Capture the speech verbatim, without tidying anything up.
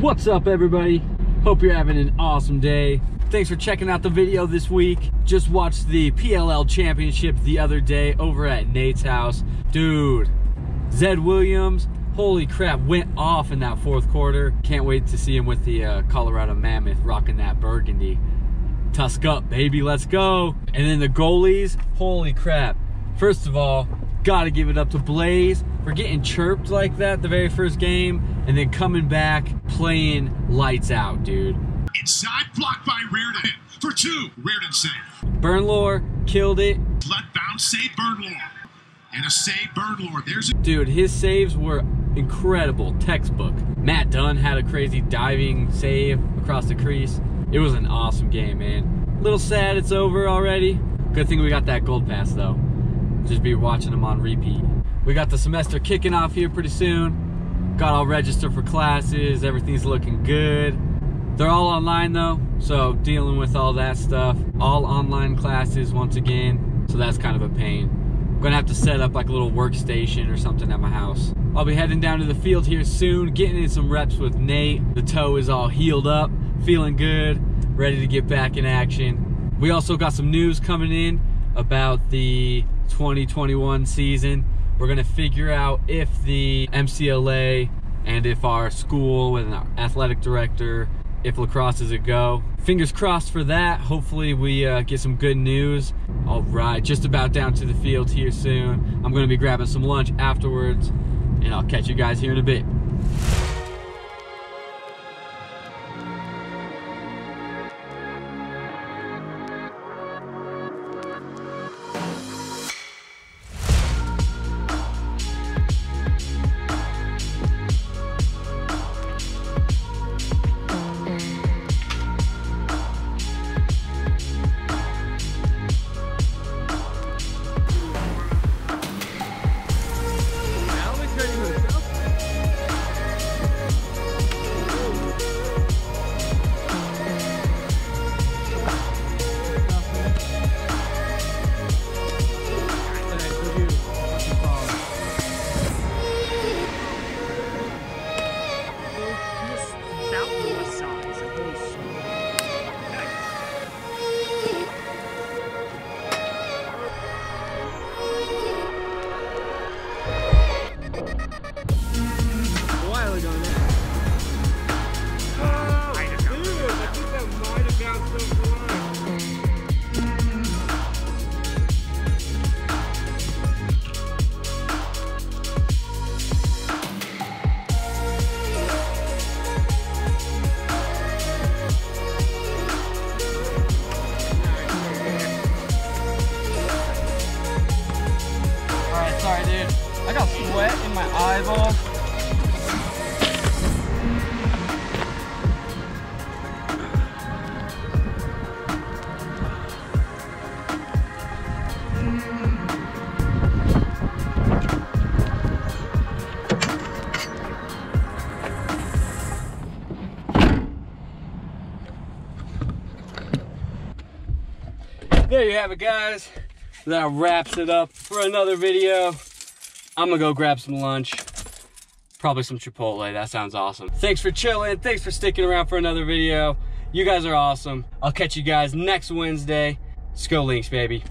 What's up, everybody? Hope you're having an awesome day. Thanks for checking out the video this week. Just watched the P L L championship the other day over at Nate's house. Dude, Zed Williams, holy crap, went off in that fourth quarter. Can't wait to see him with the uh, Colorado Mammoth rocking that burgundy. Tusk up, baby, let's go. And then the goalies, holy crap. First of all, gotta give it up to Blaze for getting chirped like that the very first game and then coming back playing lights out, dude. Inside, blocked by Reardon for two. Reardon save. Bernlohr killed it. Let bounce save Bernlohr. And a save Bernlohr. There's a dude, his saves were incredible. Textbook. Matt Dunn had a crazy diving save across the crease. It was an awesome game, man. A little sad it's over already. Good thing we got that gold pass, though. Just be watching them on repeat. We got the semester kicking off here pretty soon. Got all registered for classes. Everything's looking good. They're all online though, so dealing with all that stuff. All online classes once again, so that's kind of a pain. I'm gonna have to set up like a little workstation or something at my house. I'll be heading down to the field here soon, getting in some reps with Nate. The toe is all healed up, feeling good, ready to get back in action. We also got some news coming in about the twenty twenty-one season. We're gonna figure out if the M C L A and if our school and our athletic director, if lacrosse is a go. Fingers crossed for that. Hopefully we uh, get some good news. All right, just about down to the field here soon. I'm gonna be grabbing some lunch afterwards and I'll catch you guys here in a bit. There you have it, guys. That wraps it up for another video. I'm gonna go grab some lunch, probably some Chipotle. That sounds awesome. Thanks for chilling. Thanks for sticking around for another video. You guys are awesome. I'll catch you guys next Wednesday. Let's go Lynx, baby.